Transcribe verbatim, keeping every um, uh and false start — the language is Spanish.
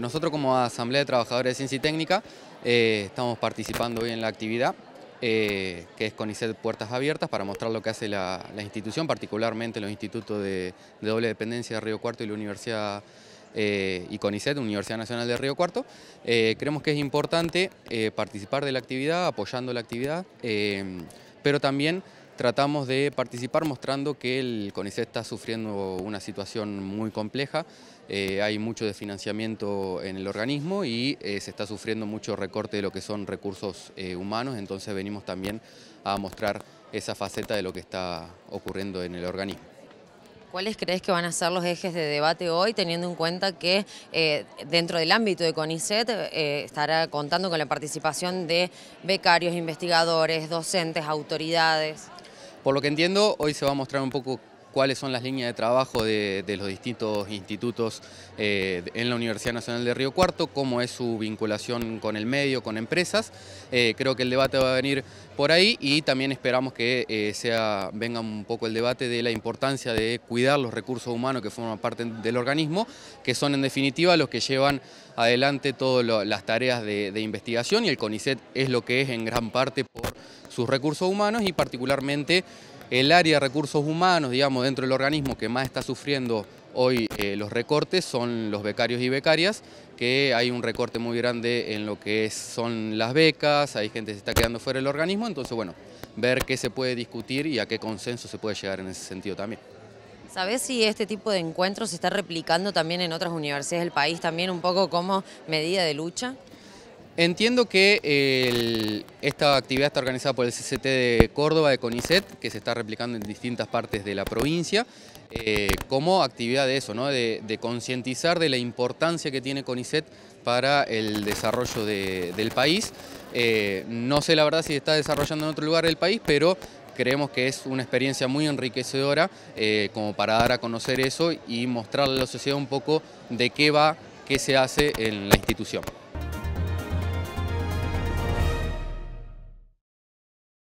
Nosotros como Asamblea de Trabajadores de Ciencia y Técnica eh, estamos participando hoy en la actividad eh, que es CONICET Puertas Abiertas, para mostrar lo que hace la, la institución, particularmente los institutos de, de doble dependencia de Río Cuarto y la Universidad eh, y CONICET, Universidad Nacional de Río Cuarto. Eh, creemos que es importante eh, participar de la actividad, apoyando la actividad, eh, pero también tratamos de participar mostrando que el CONICET está sufriendo una situación muy compleja. Eh, hay mucho desfinanciamiento en el organismo y eh, se está sufriendo mucho recorte de lo que son recursos eh, humanos, entonces venimos también a mostrar esa faceta de lo que está ocurriendo en el organismo. ¿Cuáles crees que van a ser los ejes de debate hoy, teniendo en cuenta que eh, dentro del ámbito de CONICET eh, estará contando con la participación de becarios, investigadores, docentes, autoridades? Por lo que entiendo, hoy se va a mostrar un poco cuáles son las líneas de trabajo de, de los distintos institutos eh, en la Universidad Nacional de Río Cuarto, cómo es su vinculación con el medio, con empresas. Eh, creo que el debate va a venir por ahí y también esperamos que eh, sea, venga un poco el debate de la importancia de cuidar los recursos humanos que forman parte del organismo, que son en definitiva los que llevan adelante todas las tareas de, de investigación, y el CONICET es lo que es en gran parte por sus recursos humanos y particularmente el área de recursos humanos, digamos, dentro del organismo que más está sufriendo hoy eh, los recortes son los becarios y becarias, que hay un recorte muy grande en lo que es, son las becas, hay gente que se está quedando fuera del organismo, entonces, bueno, ver qué se puede discutir y a qué consenso se puede llegar en ese sentido también. ¿Sabés si este tipo de encuentros se está replicando también en otras universidades del país, también un poco como medida de lucha? Entiendo que el, esta actividad está organizada por el C C T de Córdoba, de CONICET, que se está replicando en distintas partes de la provincia, eh, como actividad de eso, ¿no? de, de concientizar de la importancia que tiene CONICET para el desarrollo de, del país. Eh, no sé la verdad si se está desarrollando en otro lugar del país, pero creemos que es una experiencia muy enriquecedora eh, como para dar a conocer eso y mostrarle a la sociedad un poco de qué va, qué se hace en la institución.